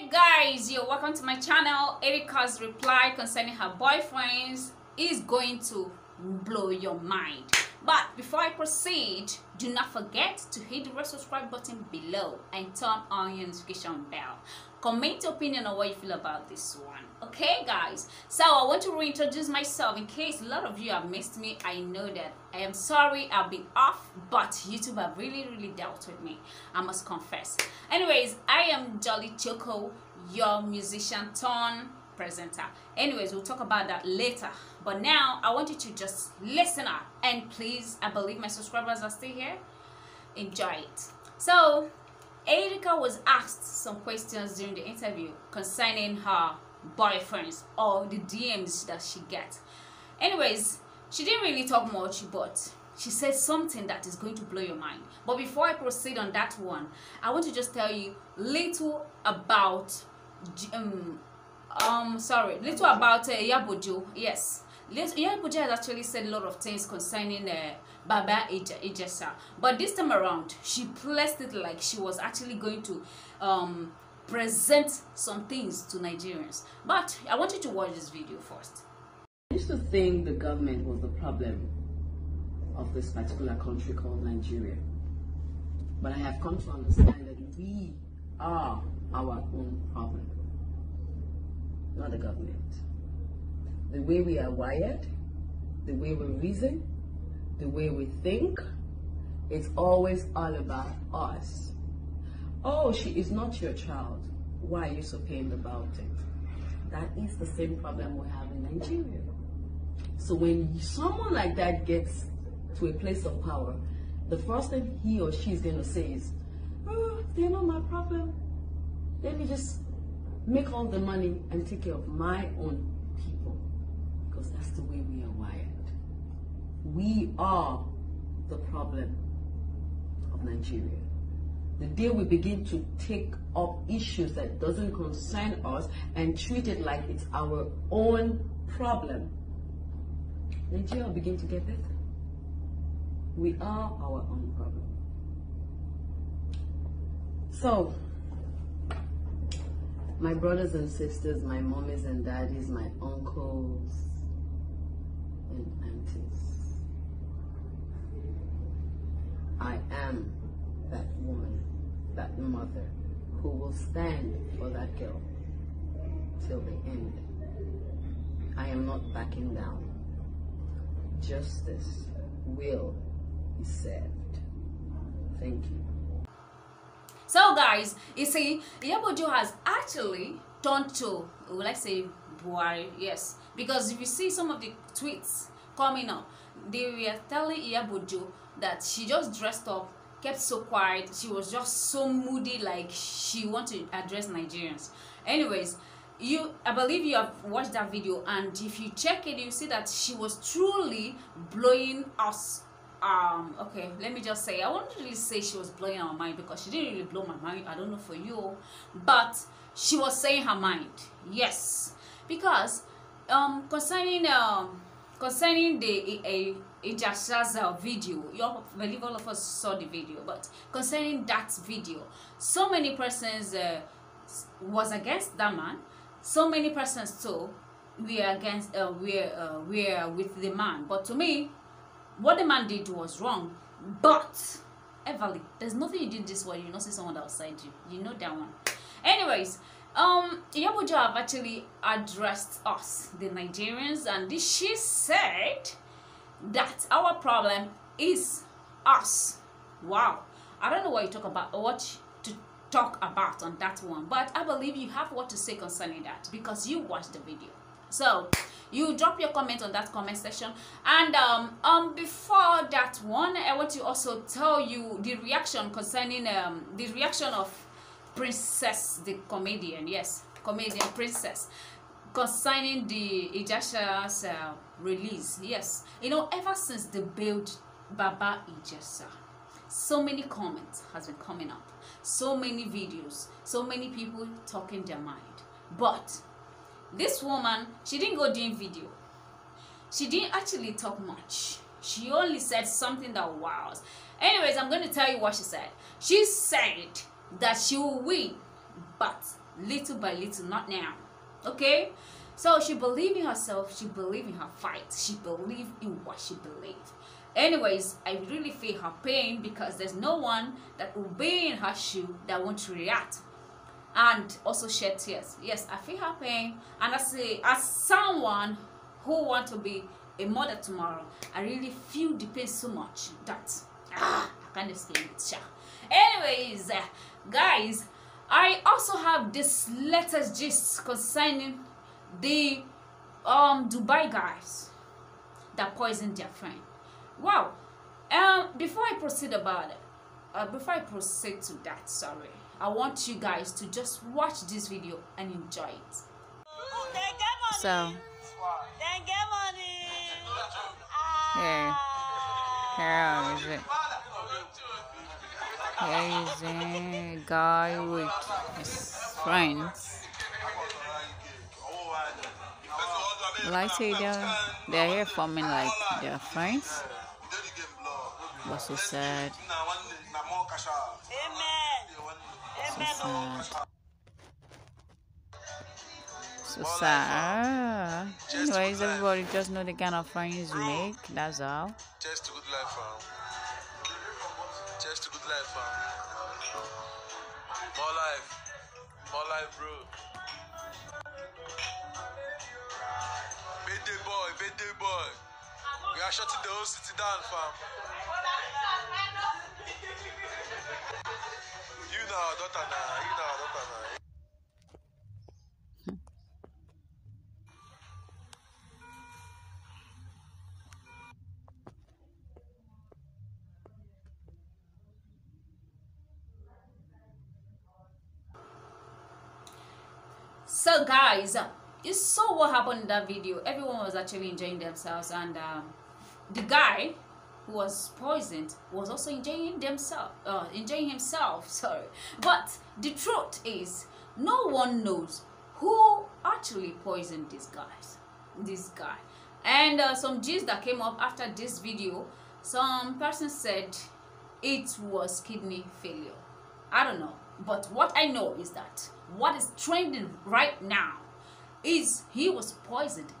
Hey guys, you're welcome to my channel. Erica's reply concerning her boyfriends is going to blow your mind. But before I proceed, do not forget to hit the red subscribe button below and turn on your notification bell. Comment your opinion on what you feel about this one. Okay guys, so I want to reintroduce myself in case a lot of you have missed me. I know that I am sorry I've been off, but YouTube have really dealt with me, I must confess. Anyways, I am Jolly Choko, your musician turned presenter. Anyways, we'll talk about that later, but now I want you to just listen up, and please, I believe my subscribers are still here, enjoy it. So Erica was asked some questions during the interview concerning her boyfriends or the DMs that she gets. Anyways, she didn't really talk much, but she said something that is going to blow your mind. But before I proceed on that one, I want to just tell you little about Yabuju. Yes, Yabuju has actually said a lot of things concerning Baba Ijesha, but this time around she placed it like she was actually going to present some things to Nigerians. But I want you to watch this video first. I used to think the government was the problem of this particular country called Nigeria, but I have come to understand that we are our own problem, not the government. The way we are wired, the way we reason, the way we think, it's always all about us. Oh, she is not your child, why are you so pained about it? That is the same problem we have in Nigeria. So when someone like that gets to a place of power, the first thing he or she is going to say is, oh, they're not my problem, let me just make all the money and take care of my own people, because that's the way we are wired. We are the problem of Nigeria. The day we begin to take up issues that doesn't concern us and treat it like it's our own problem, Nigeria will begin to get better. We are our own problem. So my brothers and sisters, my mommies and daddies, my uncles and aunties, I am that woman, that mother who will stand for that girl till the end. I am not backing down. Justice will be served. Thank you. So guys, you see, Yabuju has actually turned to, let's say, Buhari, yes. Because if you see some of the tweets coming up, they were telling Yabuju that she just dressed up, kept so quiet, she was just so moody, like she wanted to address Nigerians. Anyways, I believe you have watched that video, and if you check it, you see that she was truly blowing us. Okay, let me just say, I won't really say she was blowing our mind, because she didn't really blow my mind, I don't know for you, but she was saying her mind. Yes, because concerning the Ijesha's video, you all believe all of us saw the video, but concerning that video, so many persons was against that man, so many persons too we're with the man. But to me, what the man did was wrong. But Everly, there's nothing you do this way, you not see someone outside you, you know that one. Anyways, Yabuju have actually addressed us, the Nigerians, and she said that our problem is us. Wow, I don't know what you talk about, what to talk about on that one, but I believe you have what to say concerning that, because you watched the video. So you drop your comment on that comment section. And before that one, I want to also tell you the reaction concerning the reaction of Princess, the comedian. Yes, comedian Princess, concerning the Ijesha's release. Yes, you know, ever since they bailed Baba Ijesha, so many comments has been coming up, so many videos, so many people talking their mind. But this woman, she didn't go doing video, she didn't actually talk much, she only said something that wows. Anyways, I'm going to tell you what she said. She said that she will win, but little by little, not now. Okay? So she believed in herself, she believed in her fight, she believed in what she believed. Anyways, I really feel her pain because there's no one that will be in her shoe that won't react and also shed tears. Yes, I feel her pain, and I say, as someone who wants to be a mother tomorrow, I really feel the pain so much that I can't explain it. Anyways, guys, I also have this latest gist concerning the Dubai guys that poisoned their friend. Wow. Before I proceed to that, I want you guys to just watch this video and enjoy it. So yeah, how is it? Here is a guy with his friends. Like they're here forming like their friends. What's so sad? So sad. Anyways, everybody just know the kind of friends you make. That's all. Just a good life, just a good life, more life, bro. Birthday boy, we are shutting the whole city down, fam. You know our daughter now, you know our daughter now. So guys, you saw what happened in that video. Everyone was actually enjoying themselves, and the guy who was poisoned was also enjoying himself. Sorry, but the truth is, no one knows who actually poisoned these guys. This guy, and some gist that came up after this video. Some person said it was kidney failure. I don't know. But what I know is that what is trending right now is he was poisoned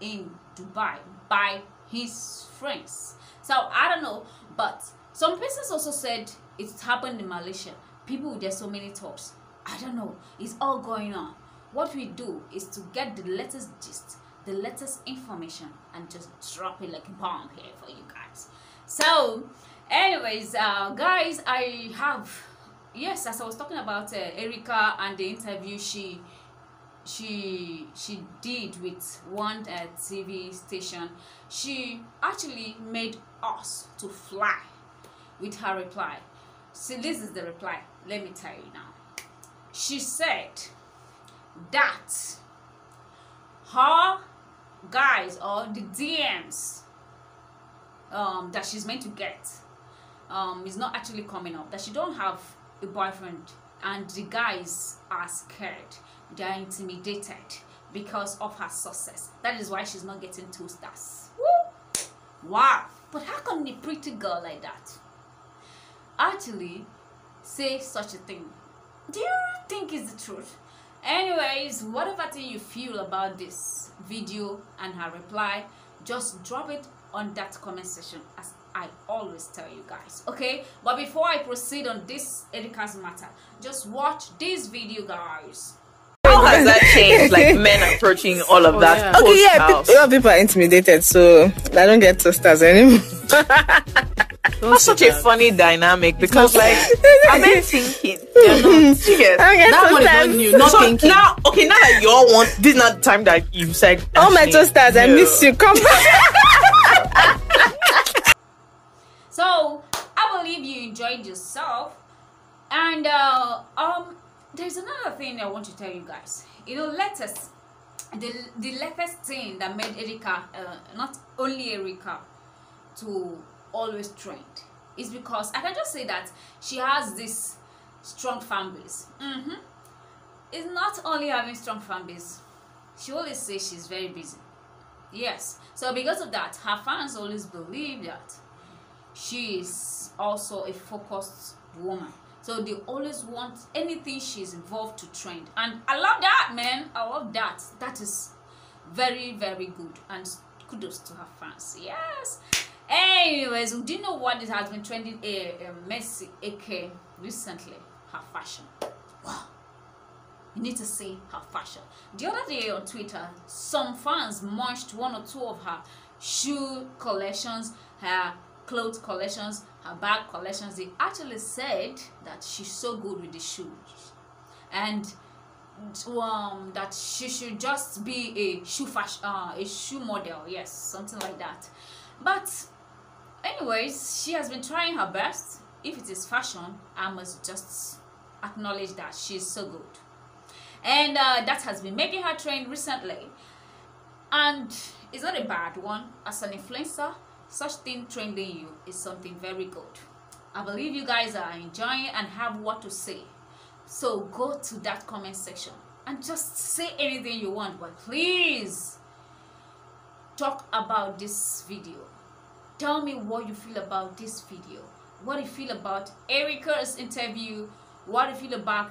in Dubai by his friends. So I don't know, but some persons also said it's happened in Malaysia. People, there's so many talks. I don't know. It's all going on. What we do is to get the latest gist, the latest information, and just drop it like a bomb here for you guys. So anyways, guys, I have... Yes, as I was talking about Erica and the interview she did with one TV station, she actually made us to fly with her reply. See, this is the reply. Let me tell you now. She said that her guys or the DMs that she's meant to get is not actually coming up. That she don't have a boyfriend, and the guys are scared, they are intimidated because of her success. That is why she's not getting 2 stars. Woo! Wow. But how come a pretty girl like that actually say such a thing? Do you think is the truth? Anyways, whatever thing you feel about this video and her reply, just drop it on that comment section, as I always tell you guys. Okay, but before I proceed on this Erica's matter, just watch this video, guys. How has that changed? Like men approaching all of that. Yeah. Okay, yeah, a lot of people are intimidated, so I don't get 2 stars anymore. That's such a funny dynamic, because like I'm not thinking. That one is on you. Not so thinking. Now, okay, now that you all want, this is not the time that you said. Oh my 2 stars, no. I miss you. Come back. So I believe you enjoyed yourself, and there's another thing I want to tell you guys. You know, the latest thing that made Erica, not only Erica, to always trend is because I can just say that she has this strong fan base. It's not only having strong fan base, she always says she's very busy. Yes, so because of that, her fans always believe that she is also a focused woman. So they always want anything she's involved to trend. And I love that, man. I love that. That is very, very good. And kudos to her fans. Yes. Anyways, do you know what it has been trending? Mercy AK recently. Her fashion. Wow. You need to see her fashion. The other day on Twitter, some fans munched one or two of her shoe collections, her clothes collections, her bag collections. They actually said that she's so good with the shoes and that she should just be a shoe fashion, a shoe model, yes, something like that. But anyways, she has been trying her best. If it is fashion, I must just acknowledge that she's so good, and that has been making her trend recently, and it's not a bad one. As an influencer, such thing trending you is something very good. I believe you guys are enjoying and have what to say. So go to that comment section and just say anything you want, but please talk about this video. Tell me what you feel about this video, what you feel about Erica's interview, what you feel about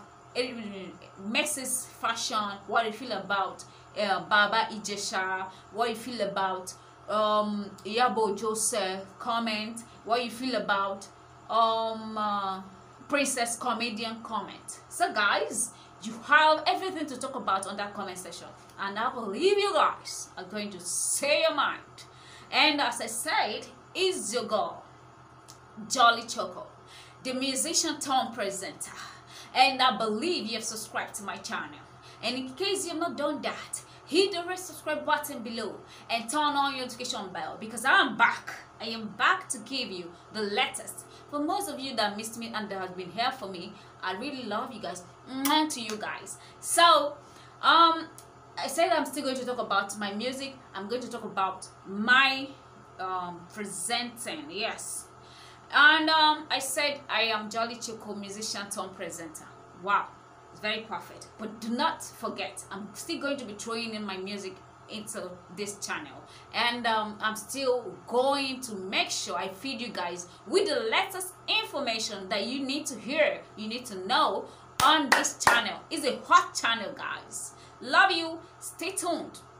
Mercy's fashion, what you feel about Baba Ijesha, what you feel about Iyabo Ojo's comment, what you feel about Princess comedian comment. So guys, you have everything to talk about on that comment section, and I believe you guys are going to say your mind. And as I said, is your girl Jolly Choko, the musician turned presenter, and I believe you have subscribed to my channel. And in case you have not done that, hit the red subscribe button below and turn on your notification bell, because I am back to give you the latest. For most of you that missed me and that has been here for me, I really love you guys. To you guys. So I said I'm still going to talk about my music. I'm going to talk about my presenting, yes. And I said I am Jolly Choko, musician turned presenter. Wow, very perfect. But do not forget, I'm still going to be throwing in my music into this channel, and I'm still going to make sure I feed you guys with the latest information that you need to hear, you need to know on this channel. It's a hot channel, guys. Love you. Stay tuned.